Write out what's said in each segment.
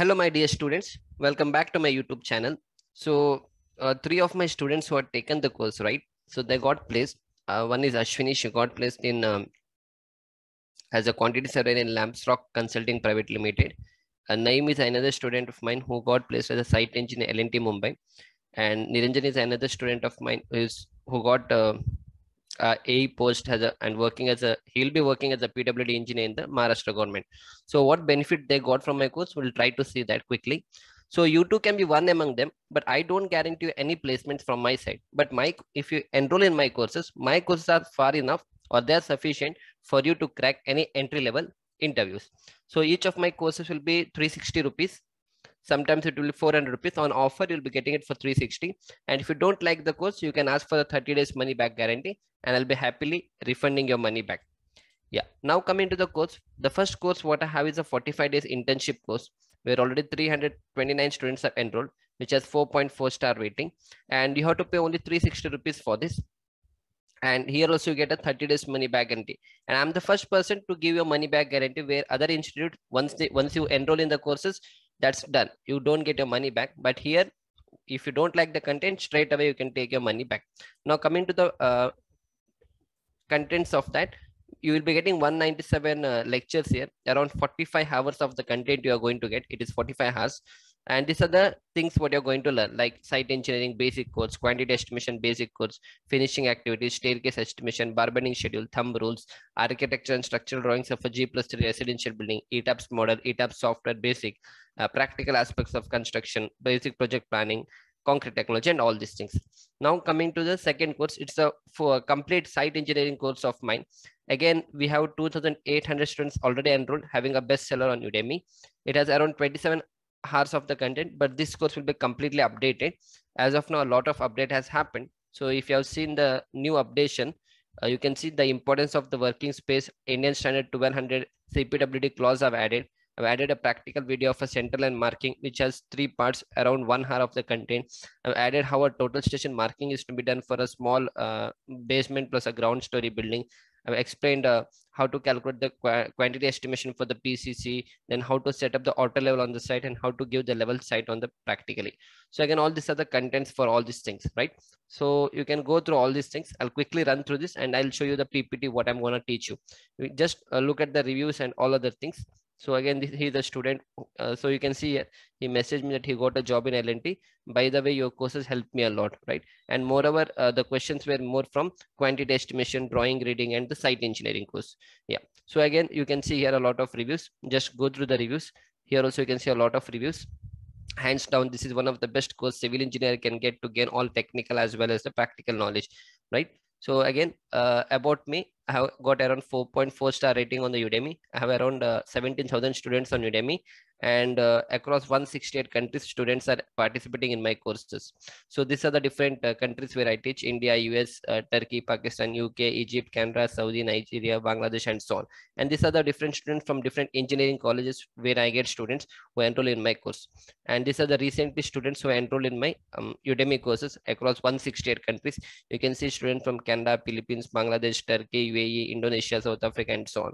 Hello, my dear students. Welcome back to my YouTube channel. So three of my students who had taken the course, right? So they got placed. One is Ashwini. She got placed in as a quantity surveyor in Lambstock Consulting Private Limited. Naim is another student of mine who got placed as a site engineer in L&T Mumbai. And Nirenjan is another student of mine who got a post has he'll be working as a PWD engineer in the Maharashtra government. So what benefit they got from my course, we'll try to see that quickly. So you two can be one among them, but I don't guarantee you any placements from my side. But if you enroll in my courses are far enough or they're sufficient for you to crack any entry-level interviews. So each of my courses will be 360 rupees. Sometimes it will be 400 rupees on offer. You'll be getting it for 360. And if you don't like the course, you can ask for a 30 days money back guarantee and I'll be happily refunding your money back. Yeah. Now coming to the course, the first course, what I have is a 45 days internship course where already 329 students are enrolled, which has 4.4 star rating. And you have to pay only 360 rupees for this. And here also you get a 30 days money back guarantee. And I'm the first person to give you a money back guarantee where other institute, once you enroll in the courses, that's done. You don't get your money back. But here, if you don't like the content, straight away you can take your money back. Now coming to the contents of that, you will be getting 197 lectures here. Around 45 hours of the content you are going to get. It is 45 hours. And these are the things what you're going to learn, like site engineering basic codes, quantity estimation basic codes, finishing activities, staircase estimation, bargaining schedule, thumb rules, architecture and structural drawings of a G+3 residential building, ETABS model, ETABS software basic, practical aspects of construction, basic project planning, concrete technology, and all these things. Now coming to the second course, it's a complete site engineering course of mine. Again, we have 2,800 students already enrolled, having a bestseller on Udemy. It has around 27 hours of the content, but this course will be completely updated. As of now, a lot of update has happened. So if you have seen the new updation, you can see the importance of the working space, Indian Standard 1200 CPWD clause I've added. I've added a practical video of a central and marking, which has 3 parts, around 1 hour of the content. I've added how a total station marking is to be done for a small basement plus a ground story building. I've explained how to calculate the quantity estimation for the PCC, then how to set up the auto level on the site and how to give the level site on the practically. So again, all these are the contents for all these things, right? So you can go through all these things. I'll quickly run through this and I'll show you the PPT, what I'm going to teach you. We just look at the reviews and all other things. So again, he's a student. So you can see here, he messaged me that he got a job in L&T. By the way, your courses helped me a lot, right? And moreover, the questions were more from quantity estimation, drawing, reading, and the site engineering course. Yeah. So again, you can see here a lot of reviews. Just go through the reviews. Here also you can see a lot of reviews. Hands down, this is one of the best course civil engineer can get to gain all technical as well as the practical knowledge, right? So again, about me, I have got around 4.4 star rating on the Udemy. I have around 17,000 students on Udemy, and across 168 countries, students are participating in my courses. So these are the different countries where I teach: India, US, Turkey, Pakistan, UK, Egypt, Canada, Saudi, Nigeria, Bangladesh, and so on. And these are the different students from different engineering colleges where I get students who enroll in my course. And these are the recently students who enroll in my Udemy courses across 168 countries. You can see students from Canada, Philippines, Bangladesh, Turkey, UAE, Indonesia, South Africa, and so on.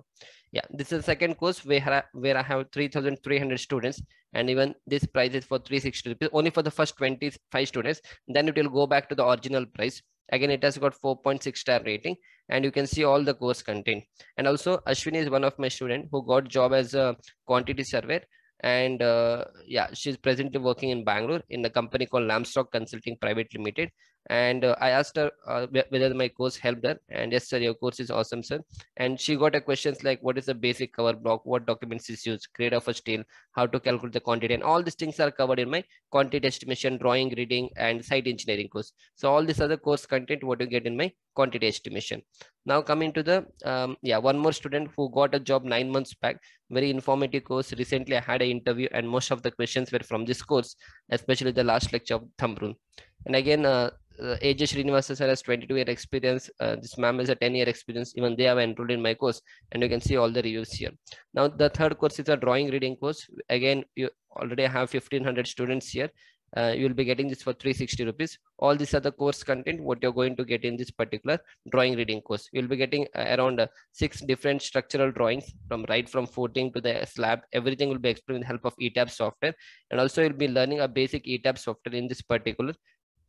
Yeah, this is the second course where I have 3,300 students, and even this price is for 360 rupees only for the first 25 students. Then it will go back to the original price. Again, it has got 4.6 star rating, and you can see all the course content. And also, Ashwini is one of my students who got job as a quantity surveyor, and yeah, she's presently working in Bangalore in a company called Lambstock Consulting Private Limited. And I asked her whether my course helped her, and yes sir, your course is awesome sir. And she got a questions like what is the basic cover block, what documents is used, grade of a steel, how to calculate the quantity, and all these things are covered in my quantity estimation, drawing, reading, and site engineering course. So all these other course content what you get in my quantity estimation. Now coming to the yeah, one more student who got a job 9 months back, very informative course. Recently I had an interview and most of the questions were from this course, especially the last lecture of thumb rule. And again, AJ Srinivasa sir has 22-year experience. This ma'am has a 10-year experience. Even they have enrolled in my course, and you can see all the reviews here. Now the third course is a drawing reading course. Again, you already have 1,500 students here, you will be getting this for 360 rupees. All these are the course content, what you're going to get in this particular drawing reading course. You'll be getting around 6 different structural drawings from right from footing to the slab. Everything will be explained with the help of ETABS software. And also you'll be learning a basic ETABS software in this particular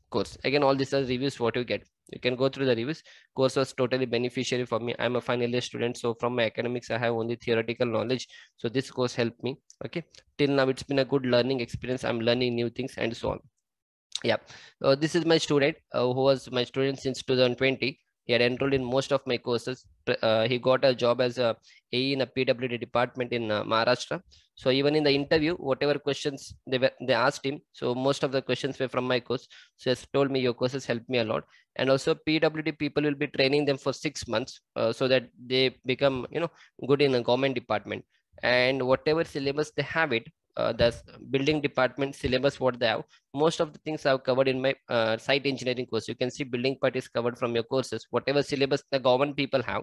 course. Again, all these are reviews what you get. You can go through the reviews. Course was totally beneficiary for me. I'm a final year student, so from my academics I have only theoretical knowledge, so this course helped me. Okay, till now it's been a good learning experience. I'm learning new things and so on. Yeah, this is my student who was my student since 2020. He had enrolled in most of my courses. He got a job as a AE in a PWD department in Maharashtra. So even in the interview, whatever questions they asked him, so most of the questions were from my course. So he told me your courses helped me a lot. And also PWD people will be training them for 6 months so that they become, you know, good in a government department. And whatever syllabus they have it, the building department syllabus what they have, most of the things I've covered in my site engineering course. You can see building part is covered from your courses. Whatever syllabus the government people have,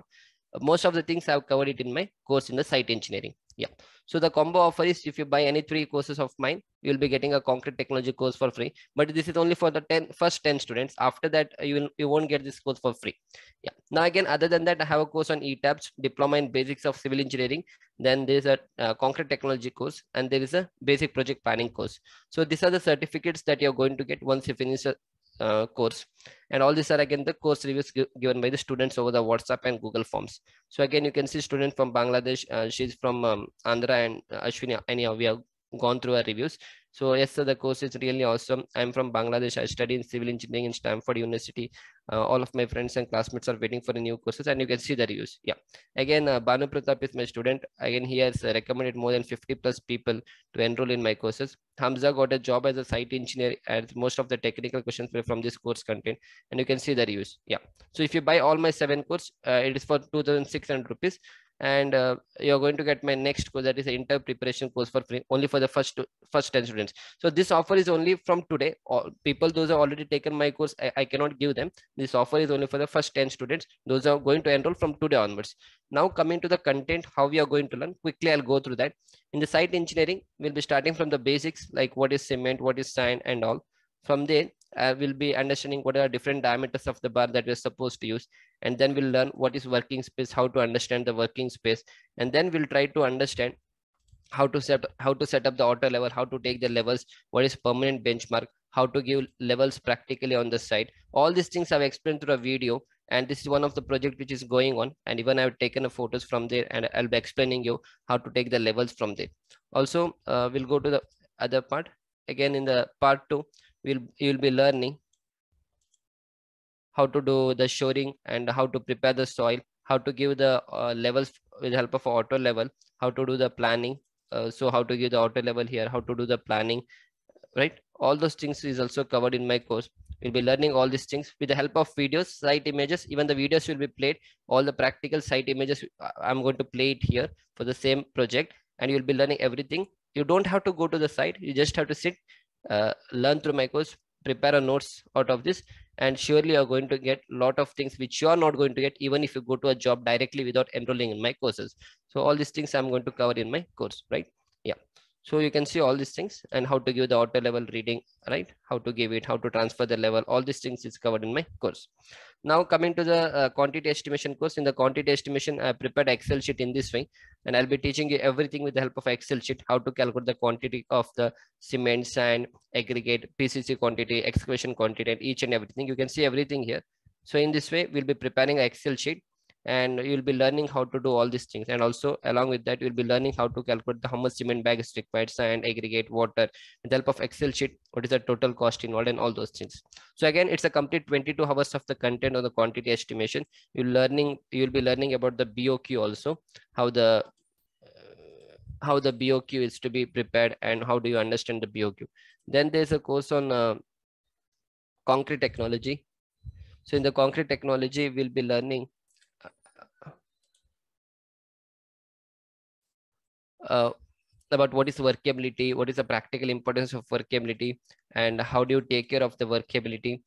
most of the things I've covered it in my course in the site engineering. Yeah, so the combo offer is if you buy any 3 courses of mine, you'll be getting a concrete technology course for free. But this is only for the first 10 students. After that, you won't get this course for free. Yeah. Now again, other than that, I have a course on ETABS, diploma in basics of civil engineering. Then there is a concrete technology course, and there is a basic project planning course. So these are the certificates that you're going to get once you finish a course. And all these are again the course reviews given by the students over the WhatsApp and Google Forms. So again, you can see student from Bangladesh, she's from Andhra, and Ashwini, anyhow, we have gone through our reviews. So yes, sir, the course is really awesome. I'm from Bangladesh. I study in civil engineering in Stanford University. All of my friends and classmates are waiting for the new courses, and you can see the reviews. Yeah. Again, Banu Pratap is my student. Again, he has recommended more than 50+ people to enroll in my courses. Hamza got a job as a site engineer, and most of the technical questions were from this course content, and you can see the reviews. Yeah. So if you buy all my 7 courses, it is for 2,600 rupees. And you're going to get my next course, that is an interview preparation course for free, only for the first 10 students. So this offer is only from today. All people, those have already taken my course, I cannot give them. This offer is only for the first 10 students. Those are going to enroll from today onwards. Now coming to the content, how we are going to learn, quickly I'll go through that. In the site engineering, we'll be starting from the basics, like what is cement, what is sand and all. From there, we'll be understanding what are different diameters of the bar that we're supposed to use. And then we'll learn what is working space, how to understand the working space. And then we'll try to understand how to set up the auto level, how to take the levels, what is permanent benchmark, how to give levels practically on the site. All these things I've explained through a video. And this is one of the project which is going on. And even I've taken a photos from there, and I'll be explaining you how to take the levels from there. Also, we'll go to the other part. Again, in the part 2, you'll be learning how to do the shoring and how to prepare the soil, how to give the levels with the help of auto level, how to do the planning. So how to give the auto level here, how to do the planning, right? All those things is also covered in my course. We'll be learning all these things with the help of videos, site images. Even the videos will be played. All the practical site images, I'm going to play it here for the same project, and you'll be learning everything. You don't have to go to the site. You just have to sit, learn through my course, prepare a notes out of this, and surely you're going to get a lot of things which you are not going to get even if you go to a job directly without enrolling in my courses. So all these things I'm going to cover in my course, right? Yeah. So you can see all these things, and how to give the auto level reading, right? How to give it, how to transfer the level, all these things is covered in my course. Now coming to the quantity estimation course. In the quantity estimation, I prepared Excel sheet in this way, and I'll be teaching you everything with the help of Excel sheet, how to calculate the quantity of the cement, sand, aggregate, PCC quantity, excavation quantity, and each and everything. You can see everything here. So in this way, we'll be preparing an Excel sheet, and you'll be learning how to do all these things. And also along with that, you'll be learning how to calculate the how much cement bag is required, sand, aggregate, water, with the help of Excel sheet, what is the total cost involved and all those things. So again, it's a complete 22 hours of the content on the quantity estimation. You'll be learning about the BOQ also, how the BOQ is to be prepared and how do you understand the BOQ. Then there's a course on concrete technology. So in the concrete technology, we'll be learning about what is workability, what is the practical importance of workability, and how do you take care of the workability.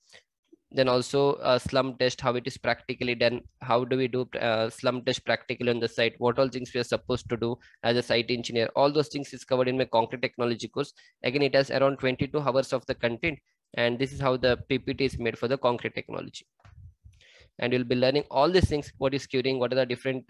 Then also slump test, how it is practically done. How do we do slump test practically on the site? What all things we are supposed to do as a site engineer? All those things is covered in my concrete technology course. Again, it has around 22 hours of the content. And this is how the PPT is made for the concrete technology. And you'll be learning all these things. What is curing? What are the different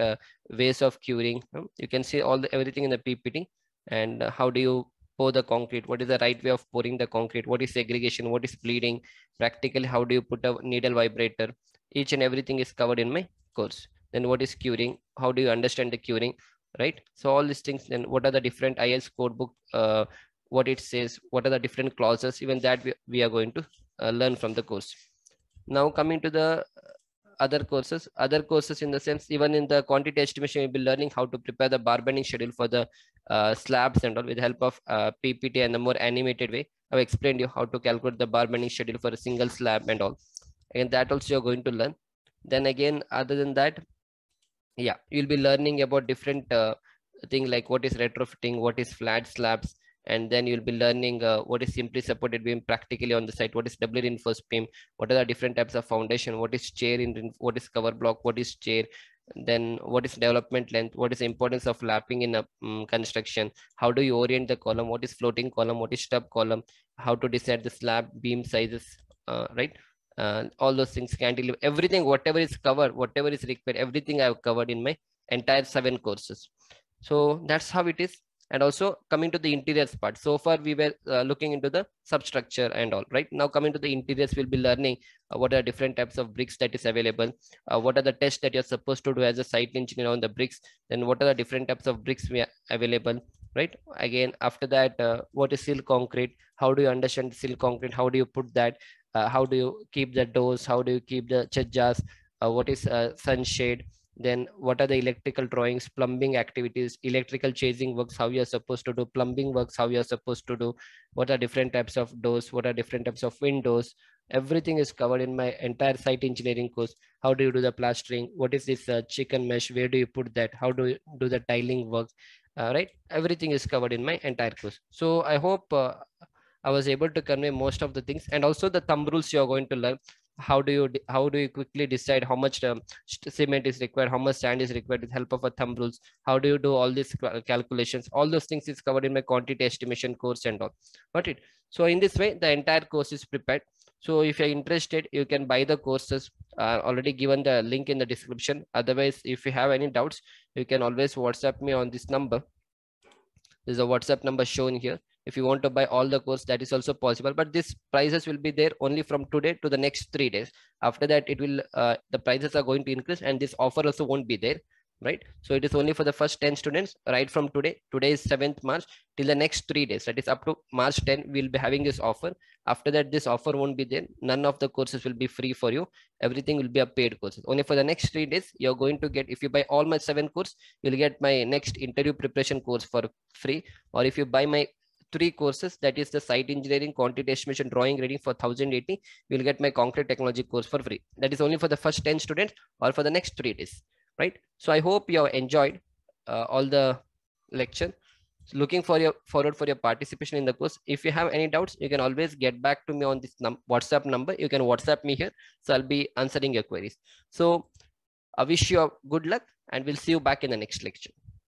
ways of curing? You can see all the, everything in the PPT. And how do you pour the concrete? What is the right way of pouring the concrete? What is segregation? What is bleeding? Practically, how do you put a needle vibrator? Each and everything is covered in my course. Then what is curing? How do you understand the curing? Right? So all these things, then what are the different IS codebook, what it says, what are the different clauses, even that we are going to learn from the course. Now coming to the other courses in the sense, even in the quantity estimation, we'll be learning how to prepare the bar bending schedule for the slabs and all with the help of PPT and the more animated way. I've explained you how to calculate the bar bending schedule for a single slab and all. And that also you're going to learn. Then again, other than that, yeah, you'll be learning about different things like what is retrofitting, what is flat slabs. And then you'll be learning what is simply supported beam practically on the site, what is doubly reinforced beam, what are the different types of foundation, what is chair, what is cover block, what is chair, then what is development length, what is the importance of lapping in a construction, how do you orient the column, what is floating column, what is stub column, how to decide the slab beam sizes, right? All those things, cantilever, everything, whatever is covered, whatever is required, everything I have covered in my entire 7 courses. So that's how it is. And also coming to the interiors part, so far we were looking into the substructure and all, right? Now coming to the interiors, we'll be learning what are different types of bricks that is available, what are the tests that you're supposed to do as a site engineer on the bricks, then what are the different types of bricks we are available, right? Again, after that, what is seal concrete, how do you understand seal concrete, how do you put that, how do you keep the doors, how do you keep the chajjas, what is sunshade, then what are the electrical drawings, plumbing activities, electrical chasing works, how you are supposed to do plumbing works, how you are supposed to do, what are different types of doors, what are different types of windows, everything is covered in my entire site engineering course. How do you do the plastering, what is this chicken mesh, where do you put that, how do you do the tiling work, right? Everything is covered in my entire course. So I hope I was able to convey most of the things. And also the thumb rules you are going to learn. How do you quickly decide how much cement is required, how much sand is required with help of a thumb rules? How do you do all these calculations? All those things is covered in my quantity estimation course and all. Got it? So in this way, the entire course is prepared. So if you're interested, you can buy the courses. Already given the link in the description. Otherwise, if you have any doubts, you can always WhatsApp me on this number. There's a WhatsApp number shown here. If you want to buy all the course, that is also possible, but these prices will be there only from today to the next 3 days. After that, it will the prices are going to increase and this offer also won't be there, right? So it is only for the first 10 students right from today. Today is 7th March till the next 3 days. That is up to March 10, we'll be having this offer. After that, this offer won't be there. None of the courses will be free for you. Everything will be a paid course. Only for the next 3 days, you're going to get, if you buy all my 7 courses, you'll get my next interview preparation course for free. Or if you buy my 3 courses, that is the site engineering, quantity estimation, drawing reading for 1080, you will get my concrete technology course for free. That is only for the first 10 students or for the next 3 days, right? So I hope you have enjoyed all the lecture. So looking forward for your participation in the course. If you have any doubts, you can always get back to me on this WhatsApp number. You can WhatsApp me here. So I'll be answering your queries. So I wish you good luck and we'll see you back in the next lecture.